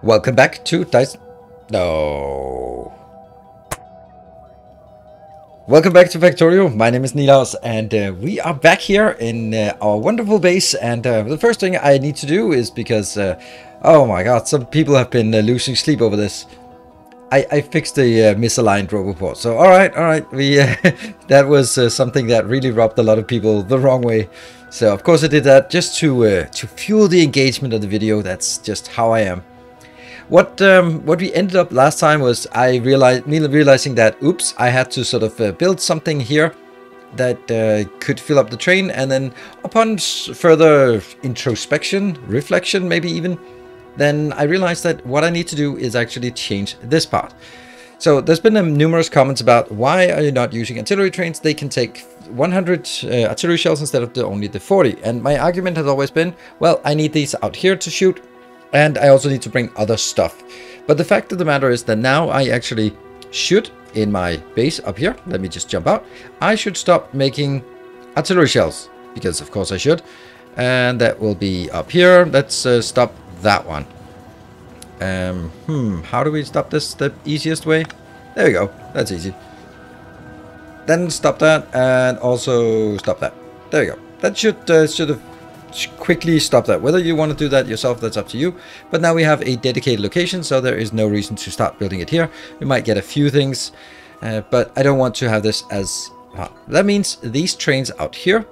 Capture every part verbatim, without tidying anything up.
Welcome back to Tyson. No. Welcome back to Factorio. My name is Nilaus, and uh, we are back here in uh, our wonderful base. And uh, the first thing I need to do is because, uh, oh my god, some people have been uh, losing sleep over this. I, I fixed the uh, misaligned roboport. So all right, all right, we uh, that was uh, something that really rubbed a lot of people the wrong way. So of course I did that just to uh, to fuel the engagement of the video. That's just how I am. What um, what we ended up last time was I realized me realizing that oops, I had to sort of uh, build something here that uh, could fill up the train, and then upon further introspection, reflection, maybe even. Then I realized that what I need to do is actually change this part. So there's been um, numerous comments about why are you not using artillery trains? They can take one hundred uh, artillery shells instead of the, only the forty. And my argument has always been, well, I need these out here to shoot, and I also need to bring other stuff. But the fact of the matter is that now I actually should, in my base up here, let me just jump out, I should stop making artillery shells, because of course I should. And that will be up here. Let's uh, stop that one. Um, hmm, how do we stop this the easiest way? There we go, that's easy. Then stop that, and also stop that. There we go. That should uh, sort of quickly stop that. Whether you want to do that yourself, that's up to you. But now we have a dedicated location, so there is no reason to start building it here. We might get a few things, uh, but I don't want to have this as... Huh. That means these trains out here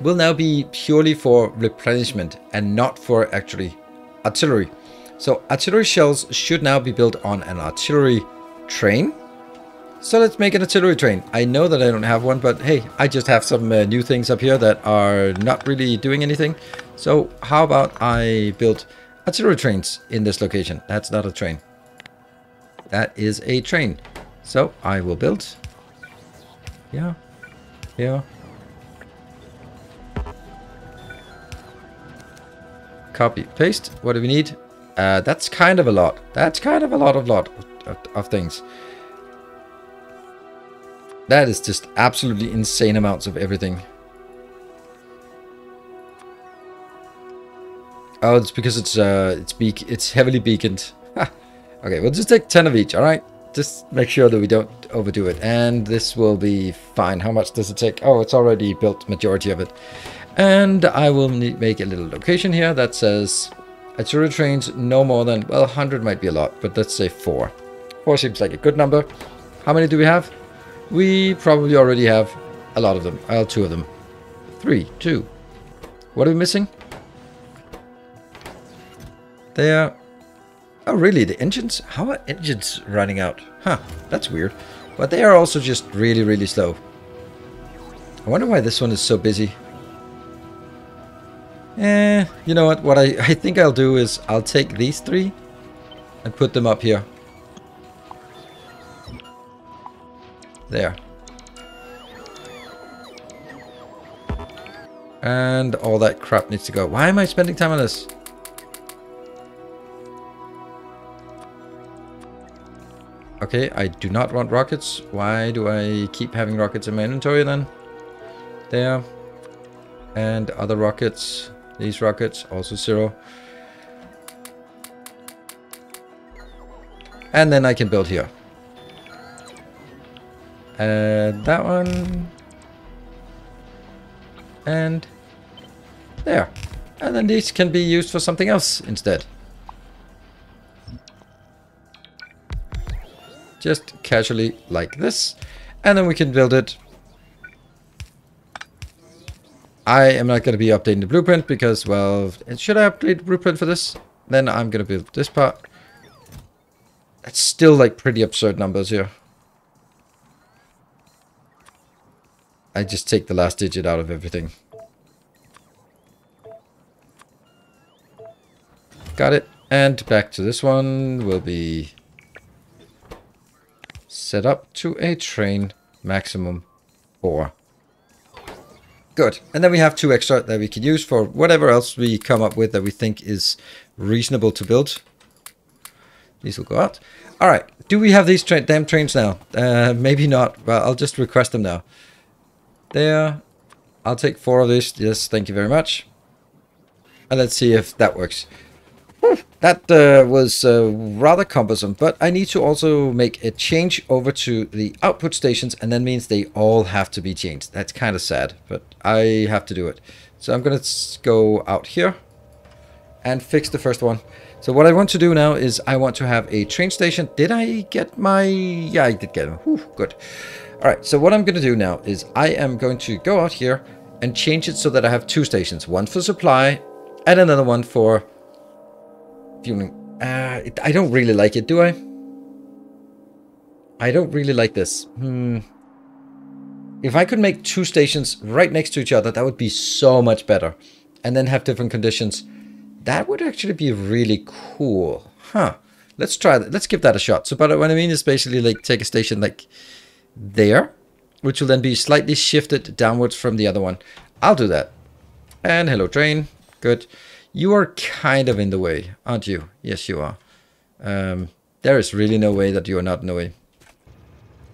will now be purely for replenishment and not for actually artillery. So artillery shells should now be built on an artillery train. So let's make an artillery train. I know that I don't have one, but hey, I just have some uh, new things up here that are not really doing anything. So how about I build artillery trains in this location? That's not a train. That is a train. So I will build. Yeah. Yeah. Copy, paste. What do we need? Uh, that's kind of a lot. That's kind of a lot of lot of, of things. That is just absolutely insane amounts of everything. Oh, it's because it's uh, it's beak, it's heavily beaconed. Ha. Okay, we'll just take ten of each. All right, just make sure that we don't overdo it, and this will be fine. How much does it take? Oh, it's already built majority of it. And I will need make a little location here that says artillery trains no more than, well, one hundred might be a lot, but let's say four. Four seems like a good number. How many do we have? We probably already have a lot of them. Well, two of them. Three, two. What are we missing? They are... Oh, really? The engines? How are engines running out? Huh, that's weird. But they are also just really, really slow. I wonder why this one is so busy. Eh, you know what, what I, I think I'll do is I'll take these three and put them up here. There. And all that crap needs to go. Why am I spending time on this? Okay, I do not want rockets. Why do I keep having rockets in my inventory then? There. And other rockets. These rockets, also zero. And then I can build here. And that one. And there. And then these can be used for something else instead. Just casually like this. And then we can build it. I am not going to be updating the blueprint because, well, should I update the blueprint for this? Then I'm going to build this part. It's still like pretty absurd numbers here. I just take the last digit out of everything. Got it. And back to this one will be set up to a train maximum four. Good. And then we have two extra that we can use for whatever else we come up with that we think is reasonable to build. These will go out. All right. Do we have these tra damn trains now? Uh, maybe not, but I'll just request them now. There. I'll take four of these. Yes, thank you very much. And let's see if that works. That uh, was uh, rather cumbersome, but I need to also make a change over to the output stations, and that means they all have to be changed. That's kind of sad, but I have to do it. So I'm going to go out here and fix the first one. So what I want to do now is I want to have a train station. Did I get my... Yeah, I did get them. Whew, good. All right, so what I'm going to do now is I am going to go out here and change it so that I have two stations. One for supply and another one for... fueling. Uh, it, I don't really like it, do I? I don't really like this. Hmm. If I could make two stations right next to each other, that would be so much better. And then have different conditions. That would actually be really cool. Huh. Let's try that. Let's give that a shot. So, but what I mean is basically like take a station like there, which will then be slightly shifted downwards from the other one. I'll do that. And hello, train. Good. You are kind of in the way, aren't you? Yes, you are. Um, there is really no way that you are not in the way.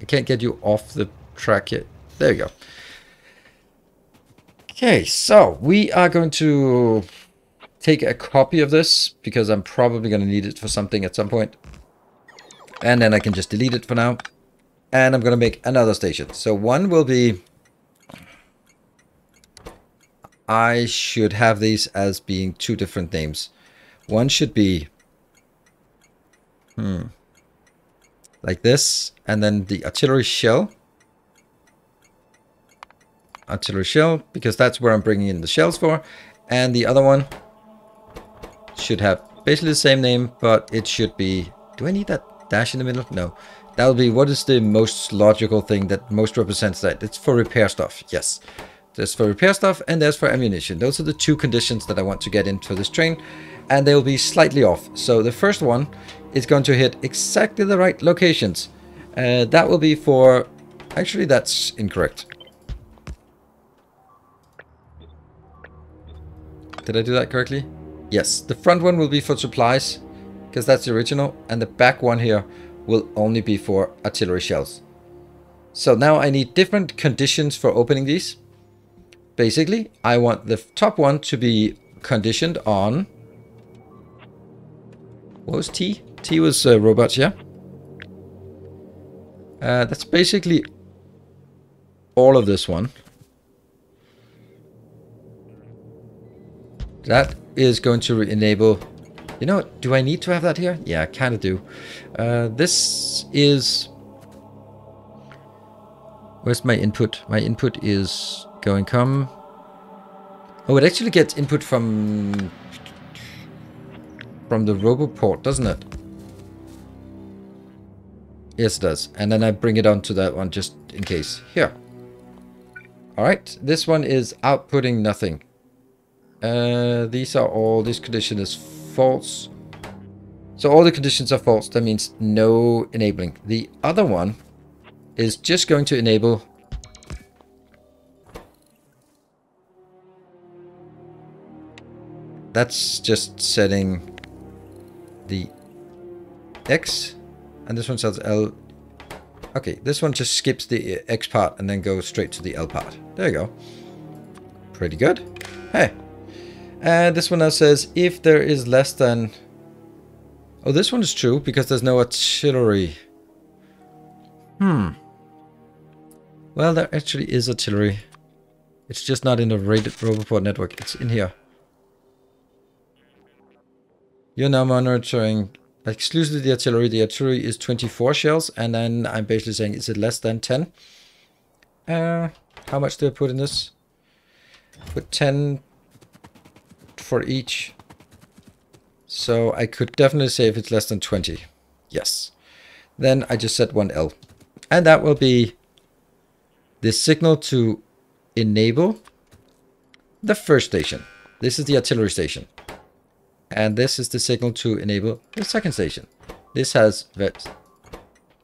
I can't get you off the track yet. There you go. Okay, so we are going to take a copy of this because I'm probably going to need it for something at some point. And then I can just delete it for now. And I'm going to make another station. So one will be... I should have these as being two different names. One should be hmm, like this, and then the artillery shell. Artillery shell, because that's where I'm bringing in the shells for. And the other one should have basically the same name, but it should be... Do I need that dash in the middle? No. That will be what is the most logical thing that most represents that. It's for repair stuff, yes. There's for repair stuff and there's for ammunition. Those are the two conditions that I want to get into this train, and they'll be slightly off. So the first one is going to hit exactly the right locations. Uh, that will be for... Actually, that's incorrect. Did I do that correctly? Yes. The front one will be for supplies, because that's the original. And the back one here will only be for artillery shells. So now I need different conditions for opening these. Basically, I want the top one to be conditioned on... What was T? T was uh, robots, yeah? Uh, that's basically all of this one. That is going to enable... You know, do I need to have that here? Yeah, I kind of do. Uh, this is... Where's my input? My input is... Go and come. Oh, it actually gets input from from the RoboPort, doesn't it? Yes, it does. And then I bring it onto that one just in case. Here. All right. This one is outputting nothing. Uh, these are all. This condition is false. So all the conditions are false. That means no enabling. The other one is just going to enable. That's just setting the X, and this one says L. Okay, this one just skips the X part and then goes straight to the L part. There you go. Pretty good. Hey. And this one now says if there is less than... Oh, this one is true because there's no artillery. Hmm. Well, there actually is artillery. It's just not in the rated RoboPort network. It's in here. You're now monitoring exclusively the artillery. The artillery is twenty-four shells, and then I'm basically saying, is it less than ten? Uh, how much do I put in this? Put ten for each. So I could definitely say if it's less than twenty. Yes. Then I just set one L. And that will be the signal to enable the first station. This is the artillery station. And this is the signal to enable the second station. This has vets.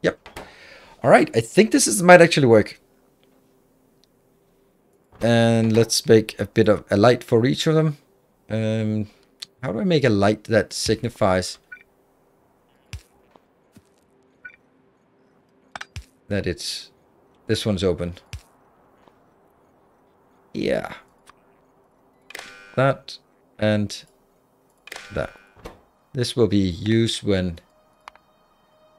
Yep. All right. I think this is, might actually work. And let's make a bit of a light for each of them. Um, how do I make a light that signifies that it's... This one's open. Yeah. That and... that. This will be used when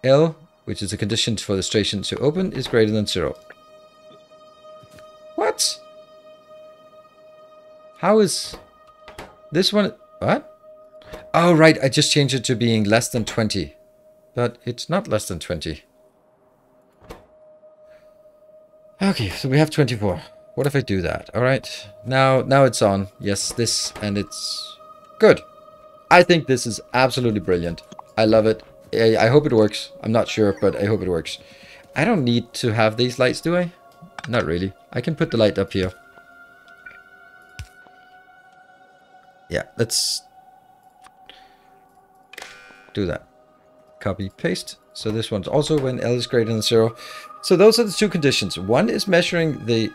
L, which is the condition for the station to open, is greater than zero. What? How is this one? What? Oh, right. I just changed it to being less than twenty. But it's not less than twenty. Okay, so we have twenty-four. What if I do that? All right. Now, now it's on. Yes, this, and it's good. I think this is absolutely brilliant. I love it. I, I hope it works. I'm not sure, but I hope it works. I don't need to have these lights, do I? Not really. I can put the light up here. Yeah, let's do that. Copy, paste. So this one's also when L is greater than zero. So those are the two conditions. One is measuring the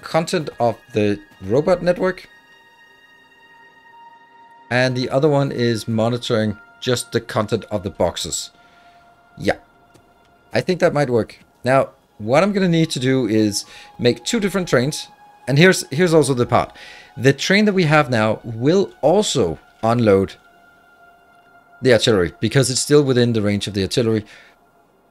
content of the robot network. And the other one is monitoring just the content of the boxes. Yeah, I think that might work. Now, what I'm going to need to do is make two different trains. And here's here's also the part. The train that we have now will also unload the artillery because it's still within the range of the artillery.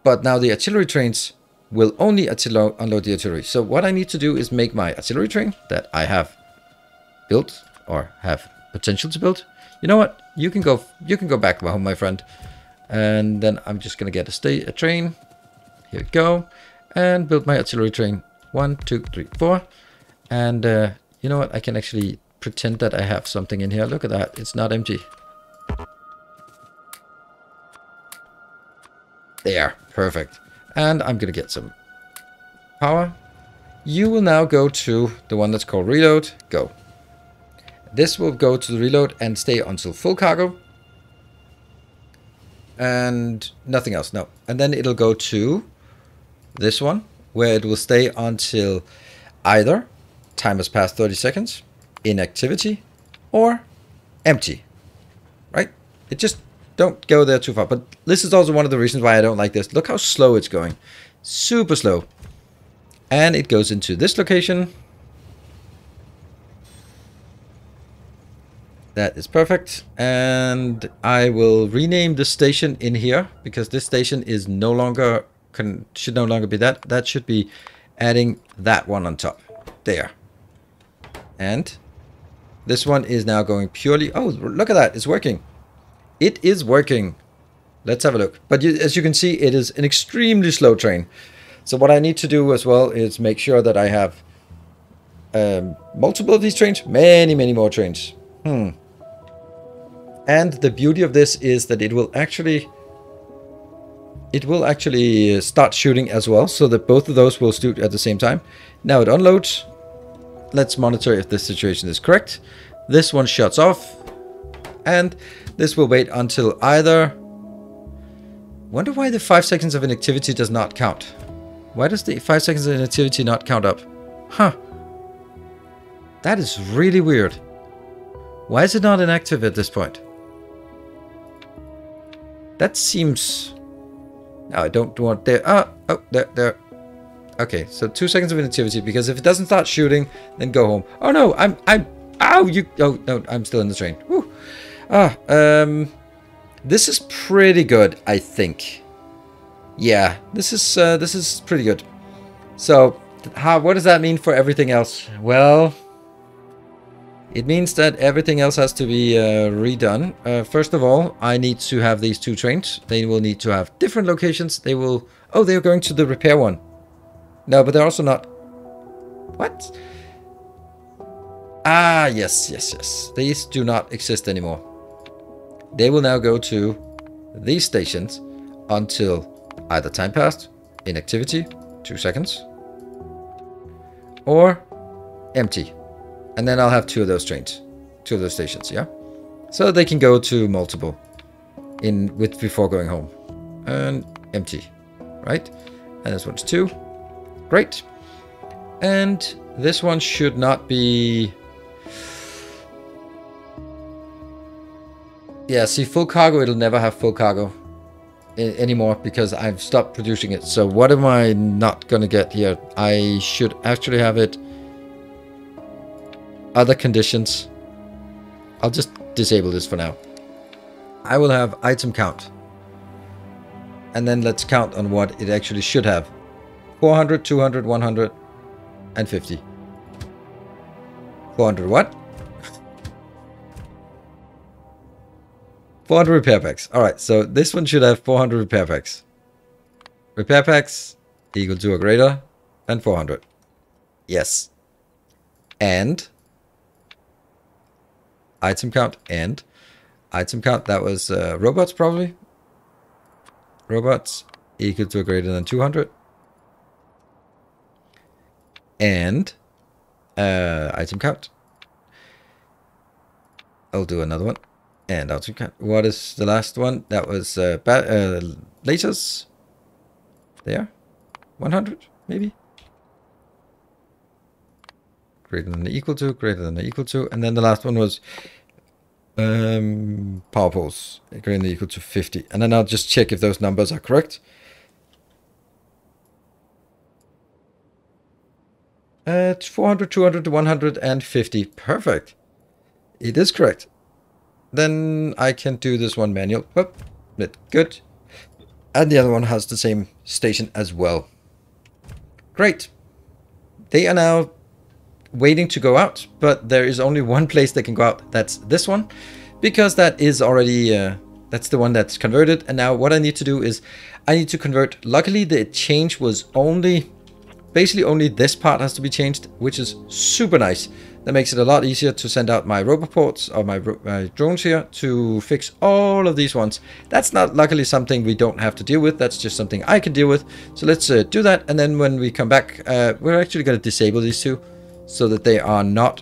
But now the artillery trains will only unload the artillery. So what I need to do is make my artillery train that I have built or have potential to build. You know what? You can go. You can go back home, my friend. And then I'm just gonna get a, stay, a train. Here we go, and build my artillery train. One, two, three, four. And uh, you know what? I can actually pretend that I have something in here. Look at that. It's not empty. There. Perfect. And I'm gonna get some power. You will now go to the one that's called reload. Go. This will go to the reload and stay until full cargo. And nothing else, no. And then it'll go to this one, where it will stay until either time has passed thirty seconds, inactivity, or empty, right? It just don't go there too far. But this is also one of the reasons why I don't like this. Look how slow it's going. Super slow. And it goes into this location. That is perfect. And I will rename the station in here because this station is no longer can should no longer be that. That should be adding that one on top. There. And this one is now going purely. Oh, look at that. It's working. It is working. Let's have a look. But you, as you can see, it is an extremely slow train. So what I need to do as well is make sure that I have um, multiple of these trains. Many, many more trains. Hmm. And the beauty of this is that it will actually it will actually start shooting as well, so that both of those will shoot at the same time. Now it unloads. Let's monitor if this situation is correct. This one shuts off, and this will wait until either. Wonder why the five seconds of inactivity does not count. Why does the five seconds of inactivity not count up? Huh. That is really weird. Why is it not inactive at this point? That seems... No, I don't want there. Ah, oh, there, there. Okay, so two seconds of inactivity, because if it doesn't start shooting, then go home. Oh no, I'm, I'm, ow, you, oh no, I'm still in the train. Woo. Ah, um, this is pretty good, I think. Yeah, this is, uh, this is pretty good. So, how, what does that mean for everything else? Well... It means that everything else has to be uh, redone. Uh, first of all, I need to have these two trains. They will need to have different locations. They will... Oh, they're going to the repair one. No, but they're also not... What? Ah, yes, yes, yes. These do not exist anymore. They will now go to these stations until either time passed, inactivity, two seconds, or empty. And then I'll have two of those trains, two of those stations, yeah? So they can go to multiple in with before going home. And empty, right? And this one's two. Great. And this one should not be... Yeah, see, full cargo, it'll never have full cargo anymore because I've stopped producing it. So what am I not going to get here? I should actually have it... Other conditions. I'll just disable this for now. I will have item count. And then let's count on what it actually should have. four hundred, two hundred, one hundred, and fifty. four hundred what? four hundred repair packs. Alright, so this one should have four hundred repair packs. Repair packs equal to or greater than four hundred. Yes. And item count and item count, that was uh, robots probably. Robots equal to or greater than two hundred. And uh, item count. I'll do another one. And item count. What is the last one? That was uh, uh, lasers. There. one hundred maybe. Greater than or equal to, greater than or equal to. And then the last one was um, power poles. Greater than or equal to fifty. And then I'll just check if those numbers are correct. Uh, four hundred, two hundred, one hundred fifty. Perfect. It is correct. Then I can do this one manual. Oh, good. And the other one has the same station as well. Great. They are now waiting to go out, but there is only one place they can go out. That's this one, because that is already... Uh, that's the one that's converted. And now what I need to do is I need to convert. Luckily, the change was only... Basically only this part has to be changed, which is super nice. That makes it a lot easier to send out my roboports or my, my drones here to fix all of these ones. That's not luckily something we don't have to deal with. That's just something I can deal with. So let's uh, do that. And then when we come back, uh, we're actually going to disable these two so that they are not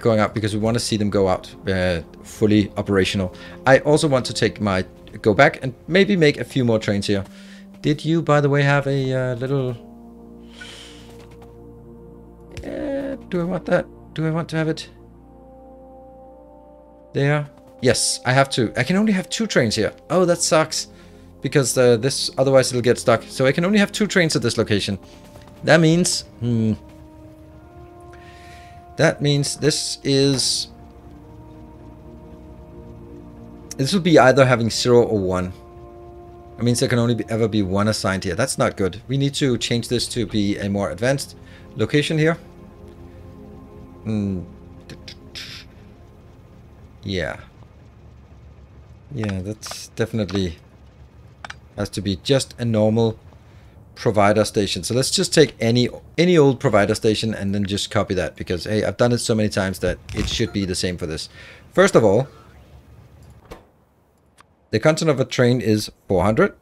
going out, because we want to see them go out uh, fully operational. I also want to take my go back and maybe make a few more trains here. Did you, by the way, have a uh, little... Uh, do I want that? Do I want to have it? There. Yes, I have to. I can only have two trains here. Oh, that sucks. Because uh, this, otherwise it'll get stuck. So I can only have two trains at this location. That means... Hmm. That means this is... This will be either having zero or one. That means there can only be, ever be one assigned here. That's not good. We need to change this to be a more advanced location here. Mm. Yeah. Yeah, that's definitely has to be just a normal provider station. So let's just take any any old provider station and then just copy that, because hey, I've done it so many times that it should be the same for this. First of all, the content of a train is four hundred.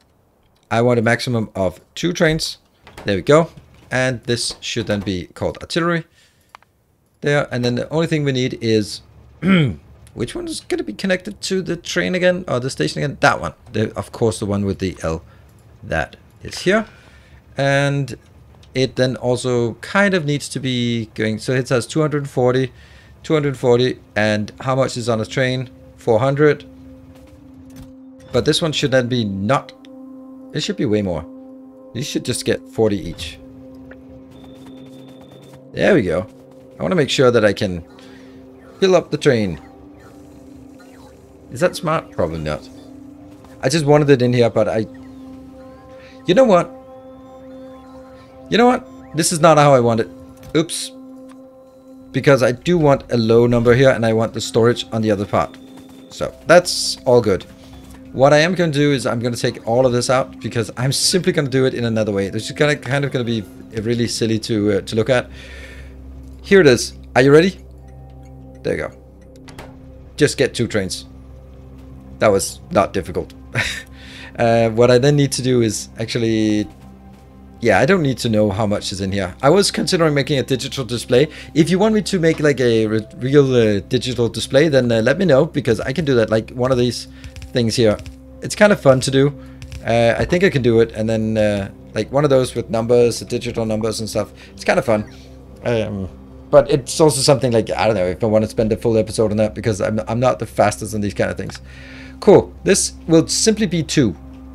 I want a maximum of two trains. There we go. And this should then be called artillery. There. And then the only thing we need is... Which one is going to be connected to the train again? Or the station again? That one. The, of course, the one with the L. That is here. And it then also kind of needs to be going... So it says two hundred forty. two hundred forty. And how much is on a train? four hundred. But this one should then be not... It should be way more. You should just get forty each. There we go. I want to make sure that I can fill up the train. Is that smart? Probably not. I just wanted it in here, but I... You know what? You know what? This is not how I want it. Oops. Because I do want a low number here, and I want the storage on the other part. So, that's all good. What I am going to do is I'm going to take all of this out, because I'm simply going to do it in another way. This is kind of, kind of going to be... really silly to uh, to look at. Here it is. Are you ready? There you go. Just get two trains. That was not difficult. uh, what I then need to do is actually... Yeah, I don't need to know how much is in here. I was considering making a digital display. If you want me to make like a re real uh, digital display, then uh, let me know, because I can do that. Like one of these things here. It's kind of fun to do. Uh, I think I can do it, and then... Uh, Like one of those with numbers, the digital numbers and stuff. It's kind of fun. Um, but it's also something like, I don't know, if I want to spend a full episode on that, because I'm, I'm not the fastest on these kind of things. Cool. This will simply be two.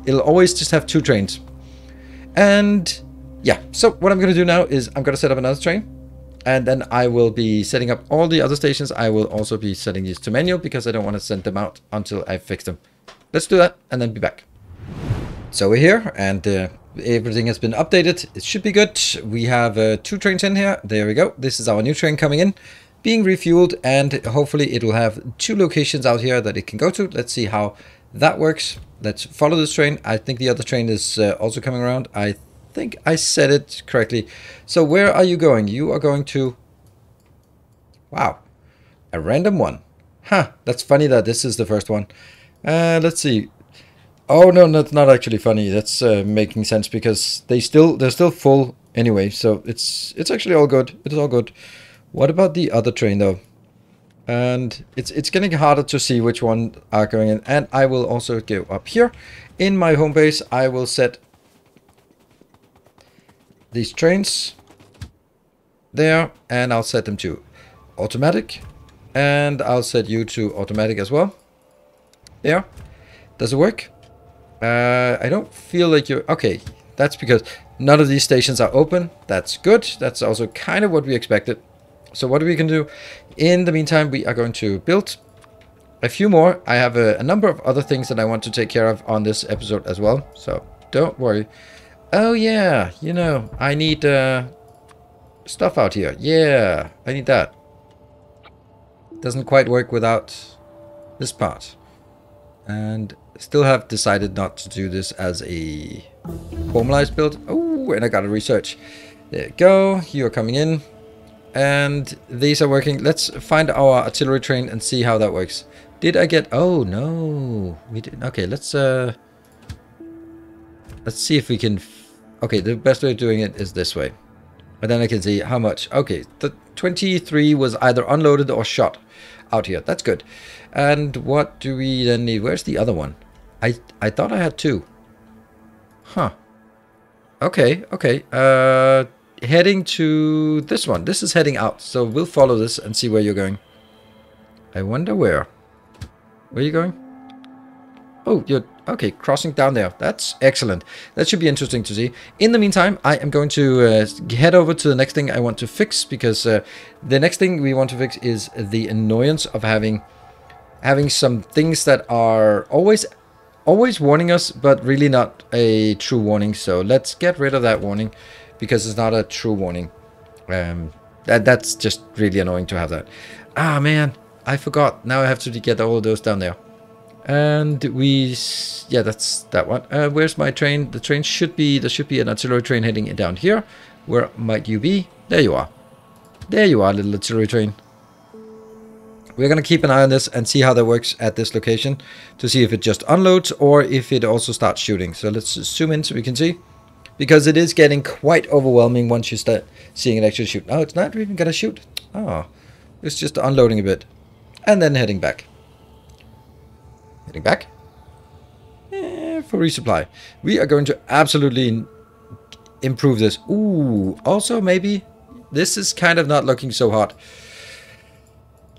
It'll always just have two trains. And yeah, so what I'm going to do now is I'm going to set up another train. And then I will be setting up all the other stations. I will also be setting these to manual, because I don't want to send them out until I fix them. Let's do that and then be back. So we're here and uh, everything has been updated. It should be good. We have uh, two trains in here. There we go. This is our new train coming in, being refueled, and hopefully it will have two locations out here that it can go to. Let's see how that works. Let's follow this train. I think the other train is uh, also coming around. I think I said it correctly. So where are you going? You are going to... Wow. A random one. Huh. That's funny that this is the first one. Uh, let's see. Oh, no, that's not actually funny. That's uh, making sense because they still, they're still full anyway. So it's it's actually all good. It's all good. What about the other train, though? And it's it's getting harder to see which one are going in. And I will also go up here. In my home base, I will set these trains there. And I'll set them to automatic. And I'll set you to automatic as well. There. Does it work? Uh, I don't feel like you're... Okay, that's because none of these stations are open. That's good. That's also kind of what we expected. So what are we going to do? In the meantime, we are going to build a few more. I have a, a number of other things that I want to take care of on this episode as well. So don't worry. Oh, yeah. You know, I need uh, stuff out here. Yeah, I need that. Doesn't quite work without this part. And still have decided not to do this as a formalized build. Oh, and I got to research. There you go. You are coming in. And these are working. Let's find our artillery train and see how that works. Did I get... Oh, no. We didn't. Okay, let's... Uh, let's see if we can... F okay, the best way of doing it is this way. And then I can see how much. Okay, the twenty-three was either unloaded or shot out here. That's good. And what do we then need? Where's the other one? I I thought I had two. Huh. Okay, okay. Uh... Heading to this one. This is heading out, so we'll follow this and see where you're going. I wonder where. Where are you going? Oh, you're okay. Crossing down there. That's excellent. That should be interesting to see. In the meantime, I am going to uh, head over to the next thing I want to fix, because uh, the next thing we want to fix is the annoyance of having having some things that are always always warning us, but really not a true warning. So let's get rid of that warning, because it's not a true warning. Um, that That's just really annoying to have that. Ah, man. I forgot. Now I have to get all of those down there. And we... Yeah, that's that one. Uh, where's my train? The train should be... There should be an artillery train heading down here. Where might you be? There you are. There you are, little artillery train. We're going to keep an eye on this and see how that works at this location, to see if it just unloads or if it also starts shooting. So let's zoom in so we can see. Because it is getting quite overwhelming once you start seeing it actually shoot. Oh, it's not even going to shoot. Oh, it's just unloading a bit. And then heading back. Heading back. Eh, for resupply. We are going to absolutely improve this. Ooh, also maybe this is kind of not looking so hot.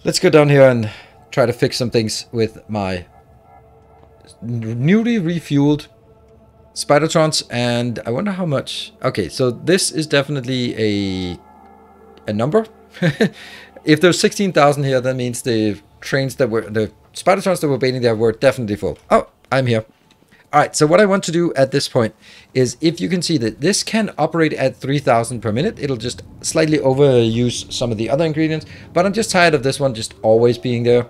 Let's go down here and try to fix some things with my newly refueled Spidertrons, and I wonder how much. Okay, so this is definitely a a number. If there's sixteen thousand here, that means the trains that were the Spidertrons that were baiting there were definitely full. Oh, I'm here. All right, so what I want to do at this point is, if you can see that this can operate at three thousand per minute, it'll just slightly overuse some of the other ingredients, but I'm just tired of this one just always being there.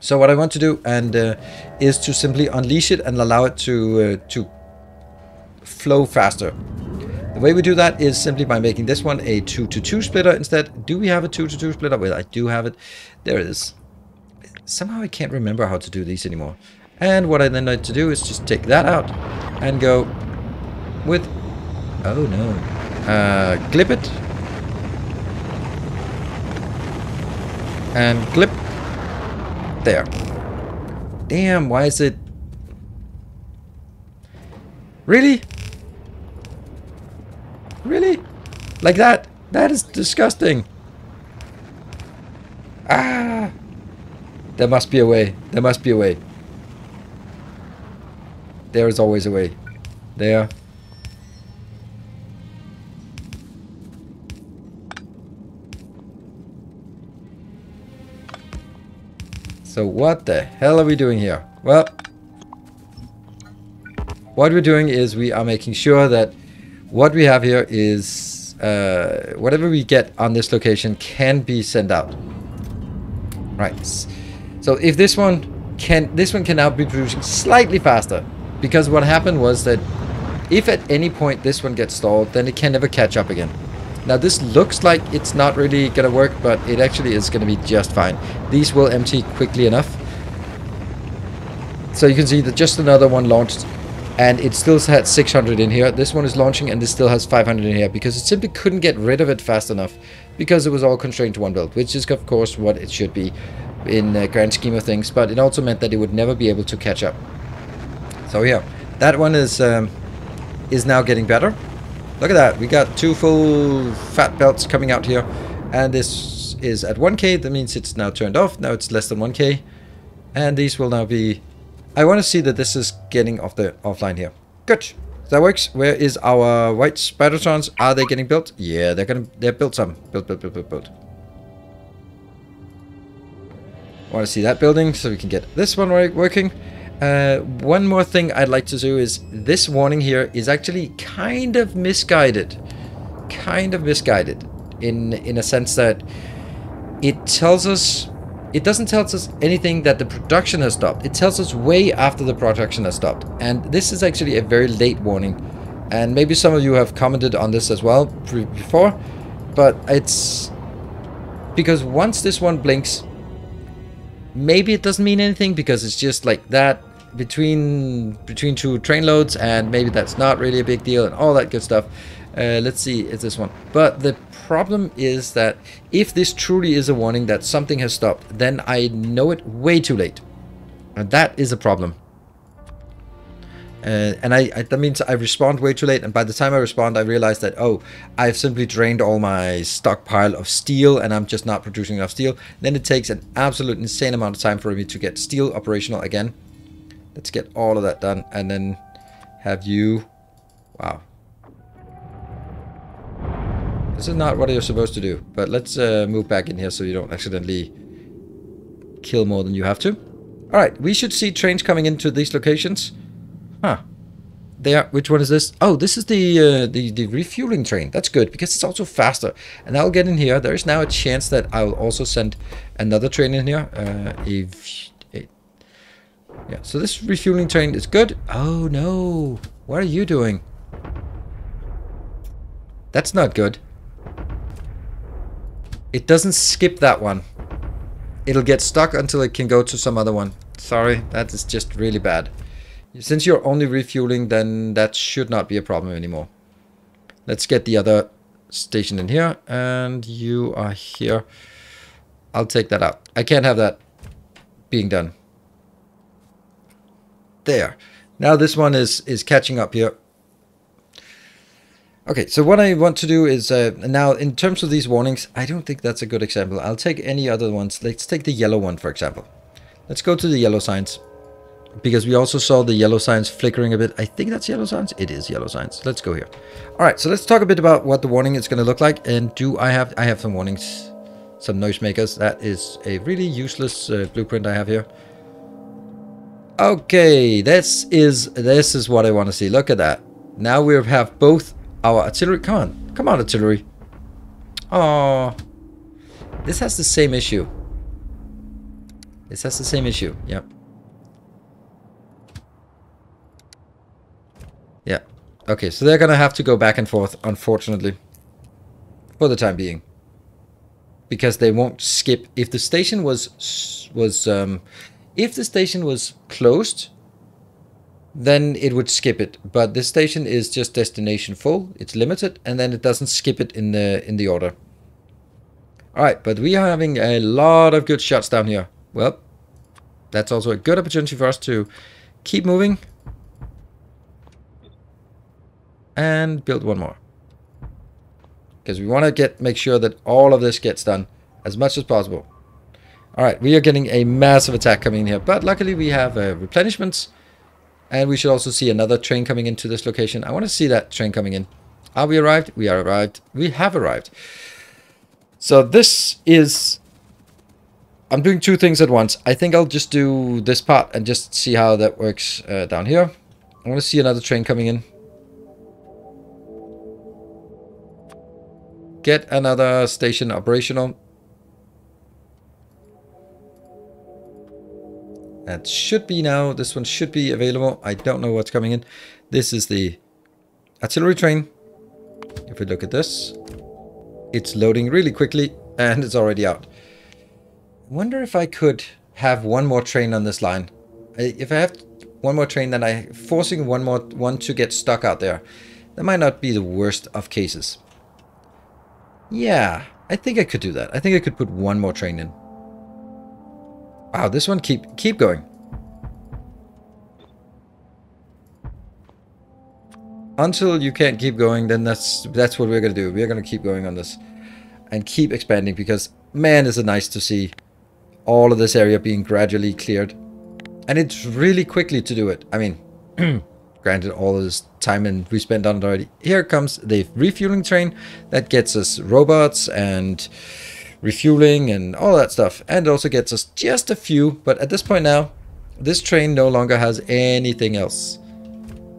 So what I want to do and uh, is to simply unleash it and allow it to uh, to flow faster. The way we do that is simply by making this one a two to two splitter instead. Do we have a two to two splitter? Well, I do have it. There it is. Somehow I can't remember how to do these anymore. And what I then need to do is just take that out and go with... Oh, no. Uh, clip it. And clip. There. Damn, why is it... Really? Really? Like that? That is disgusting. Ah! There must be a way. There must be a way. There is always a way. There. So what the hell are we doing here? Well, what we're doing is we are making sure that what we have here is uh, whatever we get on this location can be sent out. Right. So if this one can, this one can now be producing slightly faster, because what happened was that if at any point this one gets stalled, then it can never catch up again. Now this looks like it's not really gonna work, but it actually is gonna be just fine. These will empty quickly enough. So you can see that just another one launched and it still had six hundred in here. This one is launching and this still has five hundred in here because it simply couldn't get rid of it fast enough because it was all constrained to one build, which is of course what it should be in the grand scheme of things, but it also meant that it would never be able to catch up. So yeah, that one is um, is now getting better. Look at that, we got two full fat belts coming out here, and this is at one K, that means it's now turned off, now it's less than one K, and these will now be... I want to see that this is getting off the offline here. Good, so that works. Where is our white Spidertrons? Are they getting built? Yeah, they're gonna, they're built some. Built, built, built, built, built. I want to see that building, so we can get this one working. Uh, one more thing I'd like to do is this warning here is actually kind of misguided, kind of misguided in in a sense that it tells us, it doesn't tell us anything that the production has stopped. It tells us way after the production has stopped, and this is actually a very late warning, and maybe some of you have commented on this as well before, but it's because once this one blinks, maybe it doesn't mean anything because it's just like that. Between between two train loads, and maybe that's not really a big deal and all that good stuff. Uh, let's see, it's this one. But the problem is that if this truly is a warning that something has stopped, then I know it way too late, and that is a problem. Uh, and I, I that means I respond way too late, and by the time I respond, I realize that, oh, I've simply drained all my stockpile of steel, and I'm just not producing enough steel. Then it takes an absolute insane amount of time for me to get steel operational again. Let's get all of that done, and then have you... Wow. This is not what you're supposed to do, but let's uh, move back in here so you don't accidentally kill more than you have to. Alright, we should see trains coming into these locations. Huh. They are, which one is this? Oh, this is the, uh, the, the refueling train. That's good, because it's also faster. And I'll get in here. There is now a chance that I'll also send another train in here. Uh, if... Yeah, so this refueling train is good. Oh no, what are you doing? That's not good. It doesn't skip that one. It'll get stuck until it can go to some other one. Sorry, that is just really bad. Since you're only refueling, then that should not be a problem anymore. Let's get the other station in here, and you are here. I'll take that out. I can't have that being done. There. Now this one is is catching up here. Okay, so what I want to do is uh, now in terms of these warnings, I don't think that's a good example. I'll take any other ones. Let's take the yellow one, for example. Let's go to the yellow signs, because we also saw the yellow signs flickering a bit. I think that's yellow signs. It is yellow signs. Let's go here. All right, so let's talk a bit about what the warning is going to look like. And do I have I have some warnings, some noisemakers. That is a really useless uh, blueprint I have here. Okay, this is this is what I want to see. Look at that. Now we have both our artillery. Come on, come on, artillery. Oh, this has the same issue. This has the same issue. Yep. Yeah. Okay, so they're gonna have to go back and forth, unfortunately, for the time being, because they won't skip. If the station was was um. If the station was closed, then it would skip it. But this station is just destination full. It's limited, and then it doesn't skip it in the in the order. All right, but we are having a lot of good shots down here. Well, that's also a good opportunity for us to keep moving and build one more, because we want to get make sure that all of this gets done as much as possible. Alright, we are getting a massive attack coming in here, but luckily we have uh, replenishments, and we should also see another train coming into this location. I want to see that train coming in. Are we arrived? We are arrived. We have arrived. So this is... I'm doing two things at once. I think I'll just do this part and just see how that works uh, down here. I want to see another train coming in. Get another station operational. That should be now. This one should be available. I don't know what's coming in. This is the artillery train. If we look at this, it's loading really quickly and it's already out. I wonder if I could have one more train on this line. If I have one more train, then I'm forcing one more one to get stuck out there. That might not be the worst of cases. Yeah, I think I could do that. I think I could put one more train in. Wow, this one keep keep going. Until you can't keep going, then that's that's what we're gonna do. We're gonna keep going on this and keep expanding, because man, is it nice to see all of this area being gradually cleared, and it's really quickly to do it. I mean, granted, all of this time and we spent on it already. Here comes the refueling train that gets us robots and refueling and all that stuff, and also gets us just a few. But at this point now, this train no longer has anything else.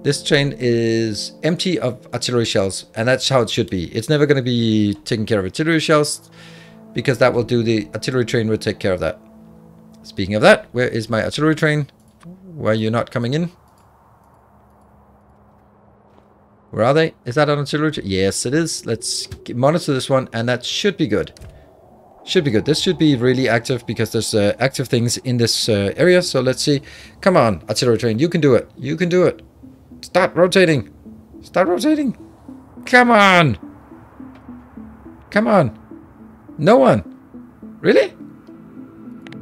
This train is empty of artillery shells, and that's how it should be. It's never going to be taking care of artillery shells, because that will do the artillery train will take care of that. Speaking of that, where is my artillery train? Why you're not coming in? Where are they? Is that an artillery train? Yes, it is. Let's monitor this one, and that should be good. Should be good. This should be really active, because there's uh, active things in this uh, area. So let's see. Come on, artillery train. You can do it. You can do it. Start rotating. Start rotating. Come on. Come on. No one. Really?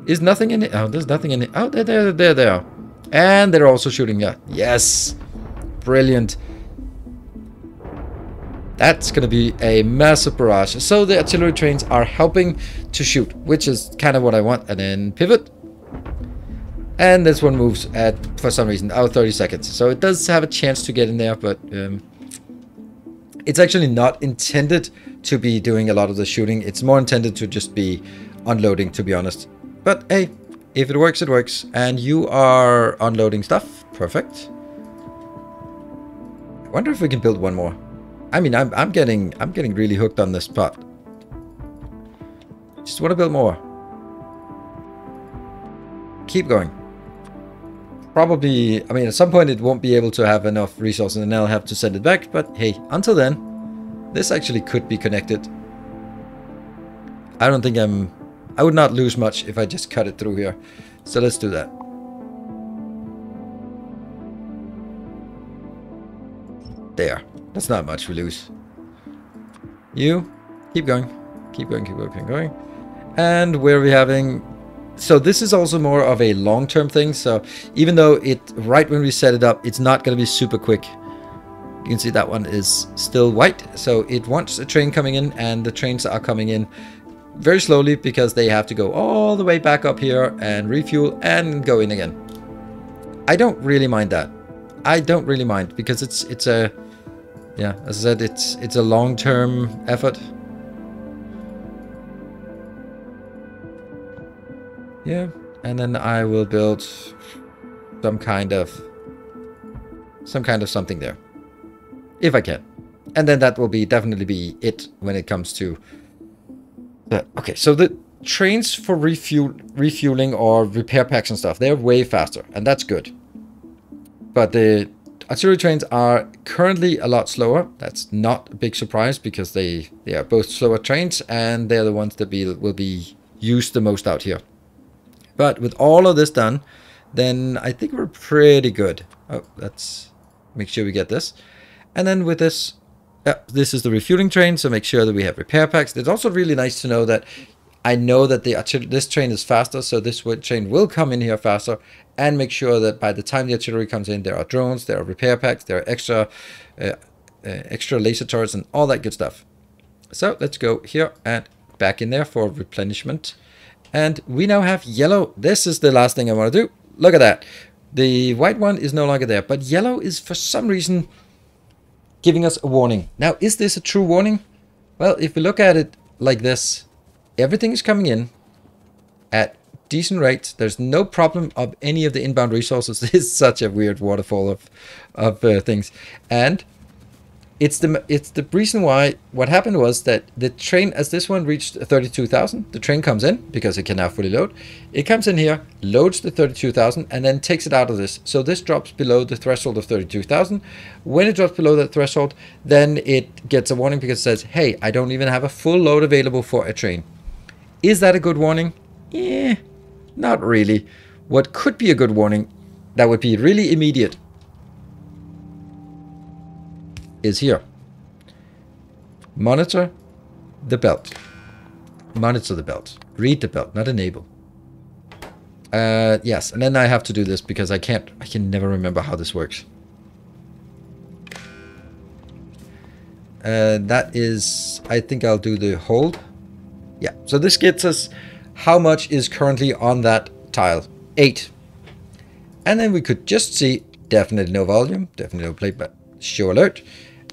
Is nothing in it? Oh, there's nothing in it. Oh, there, there, there, they are. And they're also shooting at. Yes. Brilliant. That's going to be a massive barrage. So the artillery trains are helping to shoot, which is kind of what I want. And then pivot. And this one moves at, for some reason, oh, thirty seconds. So it does have a chance to get in there, but um, it's actually not intended to be doing a lot of the shooting. It's more intended to just be unloading, to be honest. But hey, if it works, it works. And you are unloading stuff. Perfect. I wonder if we can build one more. I mean, I'm, I'm getting I'm getting really hooked on this part. Just want to build more. Keep going. Probably, I mean, at some point it won't be able to have enough resources and I'll have to send it back. But hey, until then, this actually could be connected. I don't think I'm... I would not lose much if I just cut it through here. So let's do that. There. That's not much we lose. You, keep going. Keep going, keep going, keep going. And where are we having... So this is also more of a long-term thing. So even though it, right when we set it up, it's not going to be super quick. You can see that one is still white. So it wants a train coming in, and the trains are coming in very slowly because they have to go all the way back up here and refuel and go in again. I don't really mind that. I don't really mind because it's it's a... Yeah, as I said, it's it's a long-term effort. Yeah, and then I will build some kind of some kind of something there, if I can. And then that will be definitely be it when it comes to that. Okay, so the trains for refuel, refueling or repair packs and stuff, they're way faster, and that's good. But the artillery trains are currently a lot slower. That's not a big surprise because they, they are both slower trains and they're the ones that be, will be used the most out here. But with all of this done, then I think we're pretty good. Oh, let's make sure we get this. And then with this, uh, this is the refueling train, so make sure that we have repair packs. It's also really nice to know that I know that the this train is faster, so this train will come in here faster and make sure that by the time the artillery comes in, there are drones, there are repair packs, there are extra, uh, uh, extra laser turrets and all that good stuff. So let's go here and back in there for replenishment. And we now have yellow. This is the last thing I want to do. Look at that. The white one is no longer there, but yellow is for some reason giving us a warning. Now, is this a true warning? Well, if we look at it like this, everything is coming in at decent rates. There's no problem of any of the inbound resources. It's such a weird waterfall of of uh, things, and it's the it's the reason why what happened was that the train, as this one reached thirty-two thousand, the train comes in because it can now fully load. It comes in here, loads the thirty-two thousand, and then takes it out of this. So this drops below the threshold of thirty-two thousand. When it drops below that threshold, then it gets a warning because it says, hey, I don't even have a full load available for a train. Is that a good warning? Eh, not really. What could be a good warning that would be really immediate is here. Monitor the belt. Monitor the belt. Read the belt, not enable. Uh, yes, and then I have to do this because I can't, I can never remember how this works. Uh, that is, I think I'll do the hold. Yeah, so this gets us how much is currently on that tile. Eight. And then we could just see definitely no volume, definitely no plate, but show alert.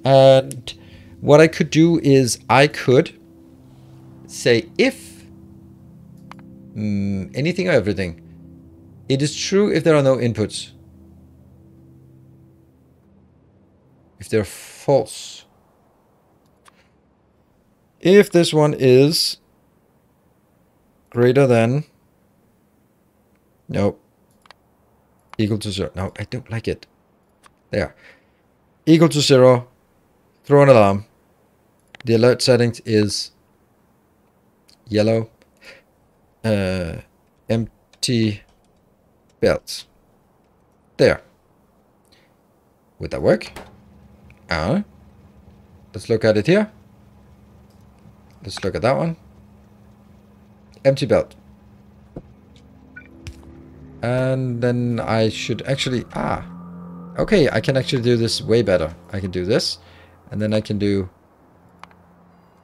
And what I could do is I could say if mm, anything or everything, it is true if there are no inputs. If they're false. If this one is greater than, no, equal to zero. No, I don't like it. There. Equal to zero, throw an alarm. The alert settings is yellow, uh, empty belts. There. Would that work? Uh, let's look at it here. Let's look at that one. Empty belt. And then I should actually, ah. Okay, I can actually do this way better. I can do this, and then I can do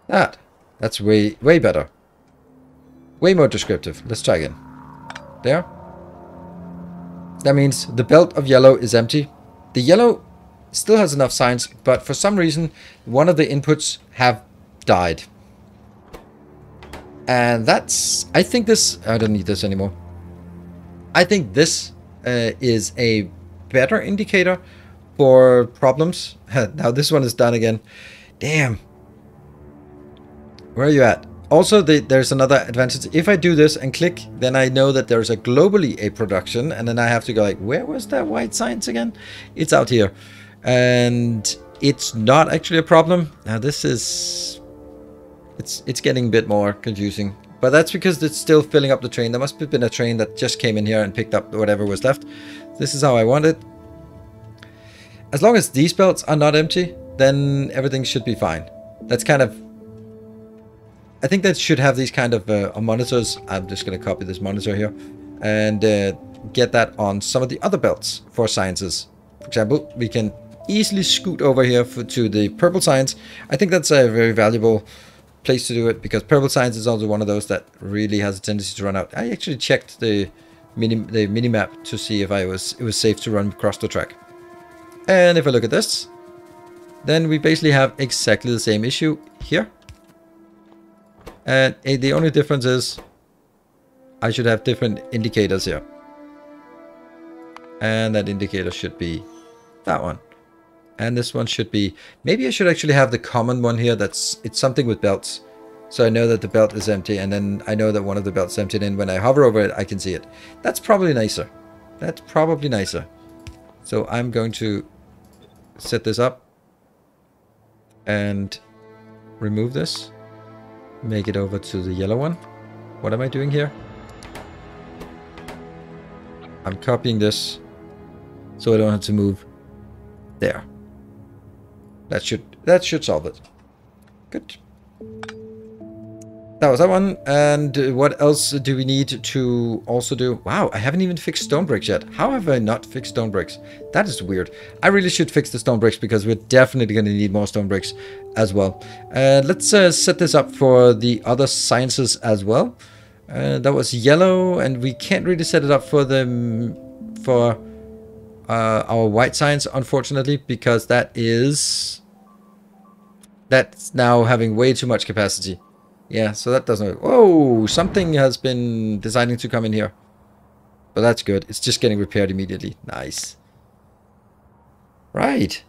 that. That's way, way better. Way more descriptive. Let's try again. There. That means the belt of yellow is empty. The yellow still has enough signs, but for some reason, one of the inputs have died. And that's, I think this, I don't need this anymore. I think this uh, is a better indicator for problems. Now this one is done again. Damn. Where are you at? Also, the, there's another advantage. If I do this and click, then I know that there's a globally a production, and then I have to go like, where was that white science again? It's out here. And it's not actually a problem. Now this is, it's, it's getting a bit more confusing. But that's because it's still filling up the train. There must have been a train that just came in here and picked up whatever was left. This is how I want it. As long as these belts are not empty, then everything should be fine. That's kind of... I think that should have these kind of uh, monitors. I'm just going to copy this monitor here and uh, get that on some of the other belts for sciences. For example, we can easily scoot over here for, to the purple science. I think that's a very valuable place to do it, because purple science is also one of those that really has a tendency to run out. I actually checked the mini the mini map to see if I was it was safe to run across the track. And if I look at this, then we basically have exactly the same issue here. And uh, the only difference is I should have different indicators here. And that indicator should be that one. And this one should be, maybe I should actually have the common one here. That's, it's something with belts. So I know that the belt is empty, and then I know that one of the belts emptied, and when I hover over it, I can see it. That's probably nicer. That's probably nicer. So I'm going to set this up and remove this. Make it over to the yellow one. What am I doing here? I'm copying this so I don't have to move there. That should that should solve it. Good. That was that one. And what else do we need to also do? Wow, I haven't even fixed stone bricks yet. How have I not fixed stone bricks? That is weird. I really should fix the stone bricks, because we're definitely going to need more stone bricks as well. Uh, let's uh, set this up for the other sciences as well. Uh, that was yellow, and we can't really set it up for the for uh, our white science, unfortunately, because that is... that's now having way too much capacity. Yeah, so that doesn't... Whoa, something has been deciding to come in here. But that's good. It's just getting repaired immediately. Nice. Right.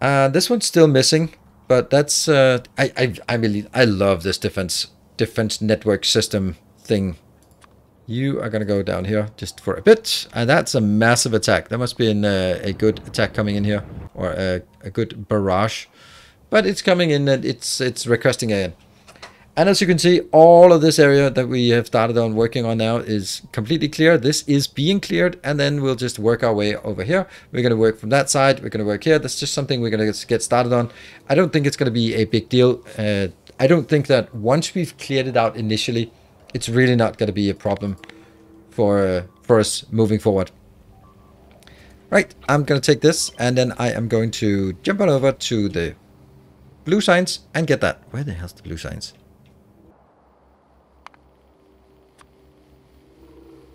Uh, this one's still missing, but that's... Uh, I, I, I, really, I love this defense, defense network system thing. You are going to go down here just for a bit. And that's a massive attack. There must be an, uh, a good attack coming in here, or a, a good barrage. But it's coming in and it's, it's requesting again. And as you can see, all of this area that we have started on working on now is completely clear. This is being cleared, and then we'll just work our way over here. We're going to work from that side. We're going to work here. That's just something we're going to get started on. I don't think it's going to be a big deal. Uh, I don't think that once we've cleared it out initially, it's really not going to be a problem for, uh, for us moving forward. Right, I'm going to take this, and then I am going to jump on over to the blue signs and get that. Where the hell's the blue signs?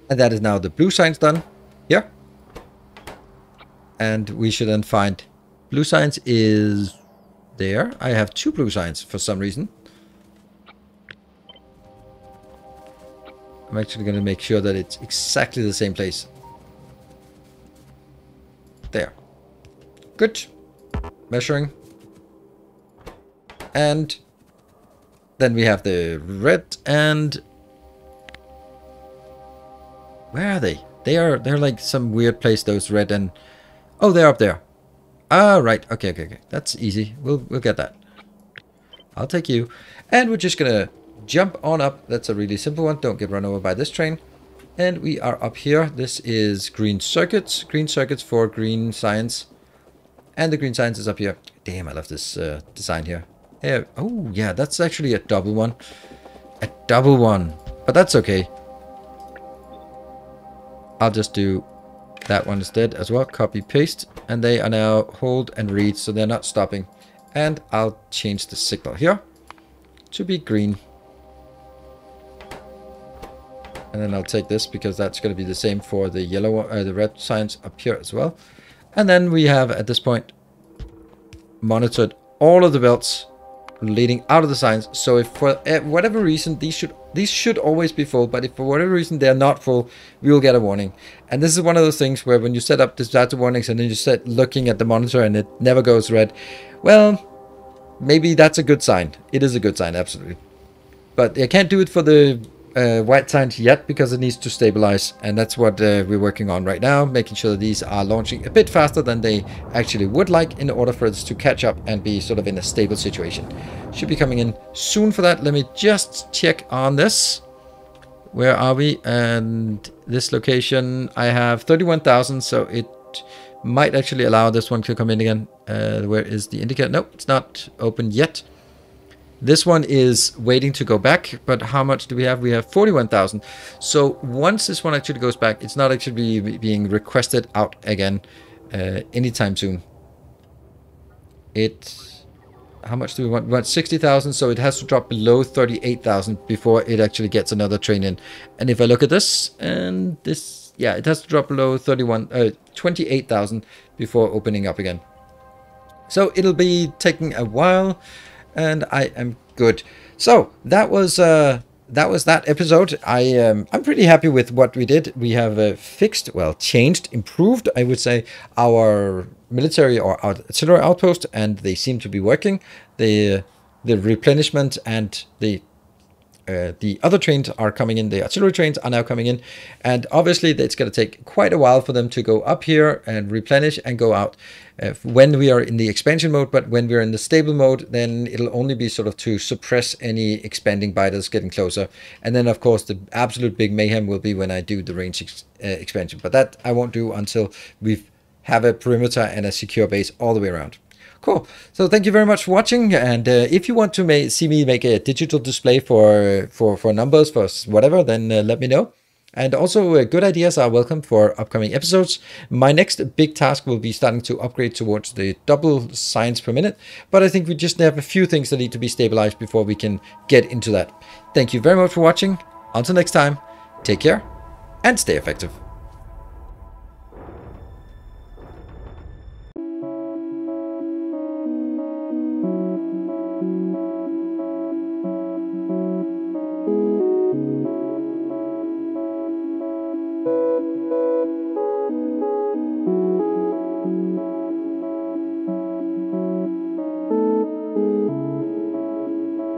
And that is now the blue signs done here. And we should then find blue signs is there. I have two blue signs for some reason. I'm actually going to make sure that it's exactly the same place. There. Good. Measuring. And then we have the red and... Where are they? They are, they're like some weird place, those red and... Oh, they're up there. Ah, right. Okay, okay, okay. That's easy. We'll, we'll get that. I'll take you. And we're just gonna jump on up. That's a really simple one. Don't get run over by this train. And we are up here. This is green circuits. Green circuits for green science. And the green science is up here. Damn, I love this uh, design here. Here. Oh, yeah. That's actually a double one. A double one. But that's okay. I'll just do that one instead as well. Copy, paste. And they are now hold and read, so they're not stopping. And I'll change the signal here to be green. And then I'll take this because that's going to be the same for the yellow, uh, the red signs up here as well. And then we have, at this point, monitored all of the belts leading out of the signs. So if for whatever reason these should these should always be full, but if for whatever reason they're not full, we will get a warning. And this is one of those things where when you set up disaster warnings and then you set looking at the monitor and it never goes red, well, maybe that's a good sign. It is a good sign, absolutely. But I can't do it for the uh, white signs yet because it needs to stabilize, and that's what uh, we're working on right now, making sure that these are launching a bit faster than they actually would like in order for us to catch up and be sort of in a stable situation. Should be coming in soon for that. Let me just check on this. Where are we? And this location, I have thirty-one thousand, so it might actually allow this one to come in again. Uh, where is the indicator? No, it's not open yet. This one is waiting to go back, but how much do we have? We have forty-one thousand. So once this one actually goes back, it's not actually being requested out again uh, anytime soon. It... How much do we want? We want sixty thousand, so it has to drop below thirty-eight thousand before it actually gets another train in. And if I look at this, and this, yeah, it has to drop below thirty-one, uh, twenty-eight thousand before opening up again. So it'll be taking a while, and I am good. So that was uh, that was that episode. I um, I'm pretty happy with what we did. We have uh, fixed, well, changed, improved, I would say, our military or artillery outpost, and they seem to be working. The the replenishment and the uh, the other trains are coming in. The artillery trains are now coming in, and obviously it's going to take quite a while for them to go up here and replenish and go out uh, when we are in the expansion mode. But when we're in the stable mode, then it'll only be sort of to suppress any expanding biters getting closer. And then of course the absolute big mayhem will be when I do the range ex uh, expansion, but that I won't do until we've have a perimeter and a secure base all the way around. Cool. So thank you very much for watching. And uh, if you want to ma see me make a digital display for for for numbers, for whatever, then uh, let me know. And also uh, good ideas are welcome for upcoming episodes. My next big task will be starting to upgrade towards the double science per minute. But I think we just have a few things that need to be stabilized before we can get into that. Thank you very much for watching. Until next time, take care and stay effective.